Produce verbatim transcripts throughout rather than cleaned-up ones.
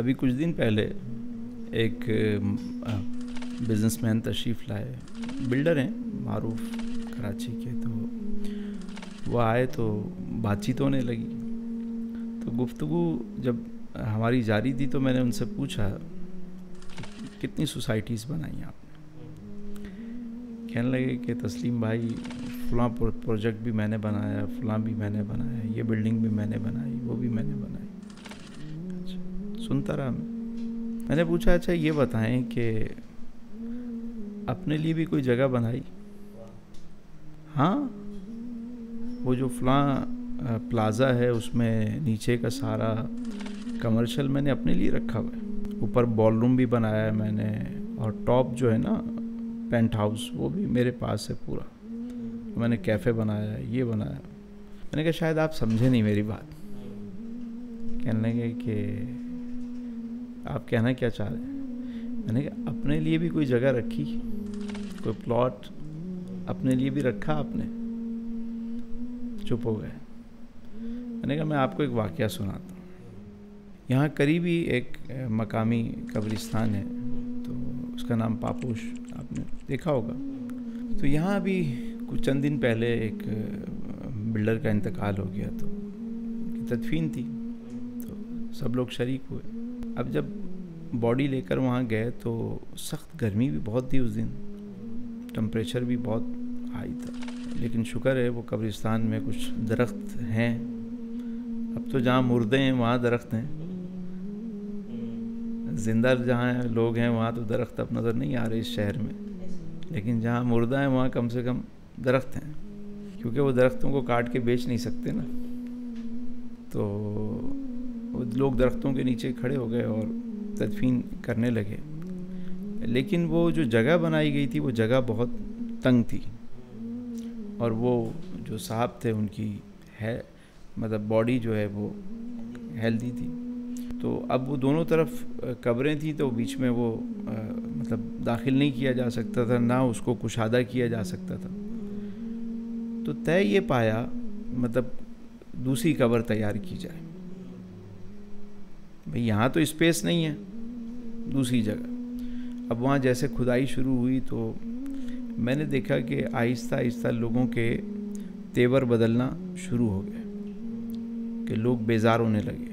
अभी कुछ दिन पहले एक बिजनेसमैन तशरीफ़ लाए, बिल्डर हैं मारूफ कराची के। तो वह आए तो बातचीत होने लगी, तो गुफ्तगू जब हमारी जारी थी तो मैंने उनसे पूछा कि कितनी सोसाइटीज़ बनाई आपने। कहने लगे कि तस्लीम भाई फ़लाँ प्रोजेक्ट भी मैंने बनाया, फ़लाँ भी मैंने बनाया, ये बिल्डिंग भी मैंने बनाई, वो भी मैंने बनाई। अच्छा, सुनता रहा मैं। मैंने पूछा अच्छा ये बताएं कि अपने लिए भी कोई जगह बनाई? हाँ, वो जो फ़लाँ प्लाज़ा है उसमें नीचे का सारा कमर्शियल मैंने अपने लिए रखा हुआ है, ऊपर बॉल रूम भी बनाया है मैंने, और टॉप जो है ना पेंट हाउस वो भी मेरे पास है पूरा, मैंने कैफ़े बनाया है, ये बनाया। मैंने कहा शायद आप समझे नहीं मेरी बात। कहने लगे कि आप कहना क्या चाह रहे हैं? मैंने कहा अपने लिए भी कोई जगह रखी, कोई प्लॉट अपने लिए भी रखा आपने? चुप हो गए। मैंने कहा मैं आपको एक वाक़या सुनाता हूँ। यहाँ करीब ही एक मकामी कब्रिस्तान है, तो उसका नाम पापूश, आपने देखा होगा। तो यहाँ अभी कुछ चंद दिन पहले एक बिल्डर का इंतकाल हो गया, तो तदफीन थी, तो सब लोग शरीक हुए। अब जब बॉडी लेकर वहाँ गए तो सख्त गर्मी भी बहुत थी उस दिन, टम्परेचर भी बहुत हाई था, लेकिन शुक्र है वो कब्रिस्तान में कुछ दरख्त हैं। अब तो जहाँ मुर्दे हैं वहाँ दरख्त हैं, जिंदा जहाँ लोग हैं वहाँ तो दरख्त अब नज़र नहीं आ रहे इस शहर में, लेकिन जहाँ मुर्दा है वहाँ कम से कम दरख्त हैं, क्योंकि वो दरख्तों को काट के बेच नहीं सकते ना। तो वो लोग दरख्तों के नीचे खड़े हो गए और तदफीन करने लगे, लेकिन वो जो जगह बनाई गई थी वो जगह बहुत तंग थी, और वो जो साहब थे उनकी है मतलब बॉडी जो है वो हेल्दी थी। तो अब वो दोनों तरफ कब्रें थी, तो बीच में वो आ, मतलब दाखिल नहीं किया जा सकता था, ना उसको कुशादा किया जा सकता था। तो तय ये पाया मतलब दूसरी कब्र तैयार की जाए, भाई यहाँ तो स्पेस नहीं है, दूसरी जगह। अब वहाँ जैसे खुदाई शुरू हुई तो मैंने देखा कि आहिस्ता आहिस्ता लोगों के तेवर बदलना शुरू हो गए, कि लोग बेजार होने लगे,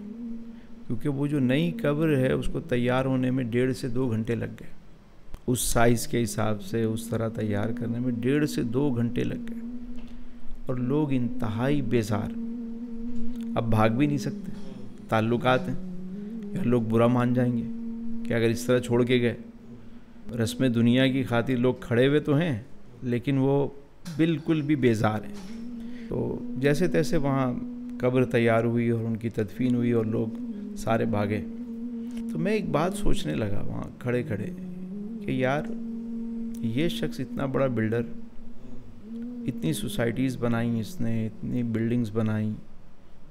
क्योंकि वो जो नई कब्र है उसको तैयार होने में डेढ़ से दो घंटे लग गए, उस साइज़ के हिसाब से उस तरह तैयार करने में डेढ़ से दो घंटे लग गए, और लोग इंतहाई बेजार, अब भाग भी नहीं सकते, ताल्लुकात हैं, यार लोग बुरा मान जाएंगे कि अगर इस तरह छोड़ के गए। रस्में दुनिया की खातिर लोग खड़े हुए तो हैं, लेकिन वो बिल्कुल भी बेजार हैं। तो जैसे तैसे वहाँ कब्र तैयार हुई और उनकी तदफीन हुई और लोग सारे भागे। तो मैं एक बात सोचने लगा वहाँ खड़े खड़े कि यार ये शख्स इतना बड़ा बिल्डर, इतनी सोसाइटीज़ बनाई इसने, इतनी बिल्डिंग्स बनाई,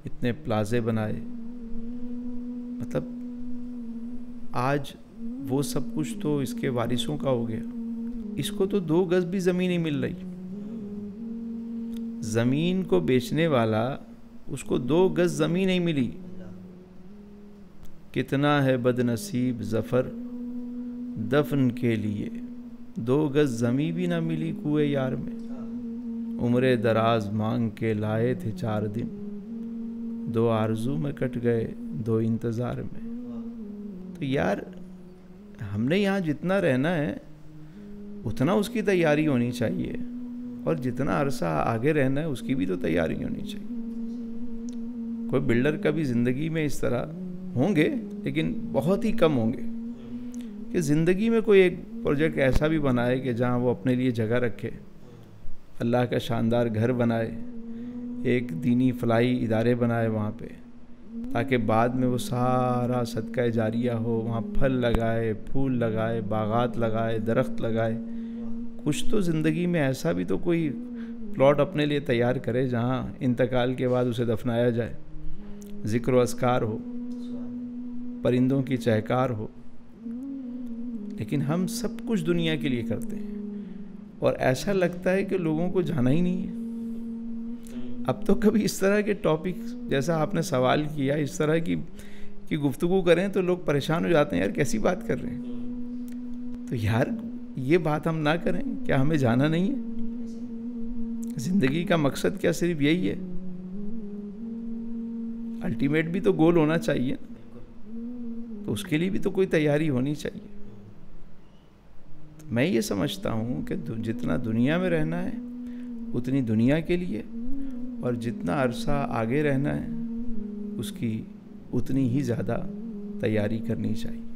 इतने प्लाजे बनाए, मतलब आज वो सब कुछ तो इसके वारिसों का हो गया, इसको तो दो गज भी ज़मीन ही मिल रही। ज़मीन को बेचने वाला उसको दो गज ज़मीन ही मिली। कितना है बदनसीब ज़फ़र, दफन के लिए दो गज ज़मीं भी ना मिली कुएं यार में। उम्र दराज मांग के लाए थे चार दिन, दो आरज़ू में कट गए दो इंतज़ार में। तो यार हमने यहाँ जितना रहना है उतना उसकी तैयारी होनी चाहिए, और जितना अरसा आगे रहना है उसकी भी तो तैयारी होनी चाहिए। कोई बिल्डर कभी ज़िंदगी में इस तरह होंगे, लेकिन बहुत ही कम होंगे, कि ज़िंदगी में कोई एक प्रोजेक्ट ऐसा भी बनाए कि जहाँ वो अपने लिए जगह रखे, अल्लाह का शानदार घर बनाए, एक दीनी फलाई इदारे बनाए वहाँ पे, ताकि बाद में वो सारा सदका जारिया हो, वहाँ फल लगाए, फूल लगाए, बागात लगाए, दरख्त लगाए। कुछ तो ज़िंदगी में ऐसा भी तो कोई प्लॉट अपने लिए तैयार करे जहाँ इंतकाल के बाद उसे दफनाया जाए, ज़िक्र व अस्कार हो, परिंदों की चहकार हो। लेकिन हम सब कुछ दुनिया के लिए करते हैं, और ऐसा लगता है कि लोगों को जाना ही नहीं है। अब तो कभी इस तरह के टॉपिक जैसा आपने सवाल किया, इस तरह की की गुफ्तगू करें तो लोग परेशान हो जाते हैं, यार कैसी बात कर रहे हैं। तो यार ये बात हम ना करें, क्या हमें जाना नहीं है? ज़िंदगी का मकसद क्या सिर्फ यही है? अल्टीमेट भी तो गोल होना चाहिए, तो उसके लिए भी तो कोई तैयारी होनी चाहिए। तो मैं ये समझता हूँ कि जितना दुनिया में रहना है उतनी दुनिया के लिए, और जितना अरसा आगे रहना है उसकी उतनी ही ज़्यादा तैयारी करनी चाहिए।